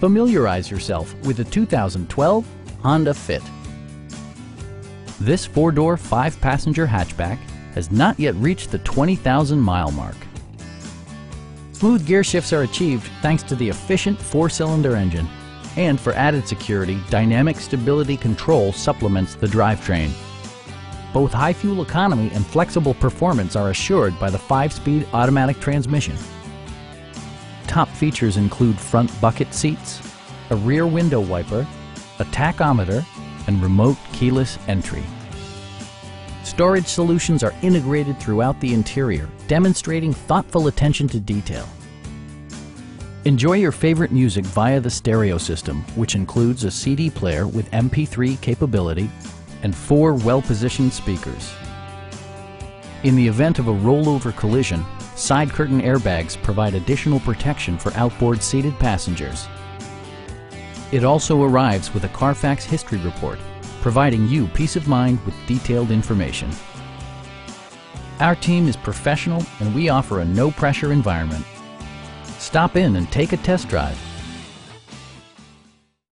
Familiarize yourself with the 2012 Honda Fit. This four-door, five-passenger hatchback has not yet reached the 20,000-mile mark. Smooth gear shifts are achieved thanks to the efficient four-cylinder engine, and for added security, dynamic stability control supplements the drivetrain. Both high fuel economy and flexible performance are assured by the 5-speed automatic transmission. Top features include front bucket seats, a rear window wiper, a tachometer, and remote keyless entry. Storage solutions are integrated throughout the interior, demonstrating thoughtful attention to detail. Enjoy your favorite music via the stereo system, which includes a CD player with MP3 capability and 4 well-positioned speakers. In the event of a rollover collision, side curtain airbags provide additional protection for outboard seated passengers. It also arrives with a Carfax history report, providing you peace of mind with detailed information. Our team is professional, and we offer a no-pressure environment. Stop in and take a test drive.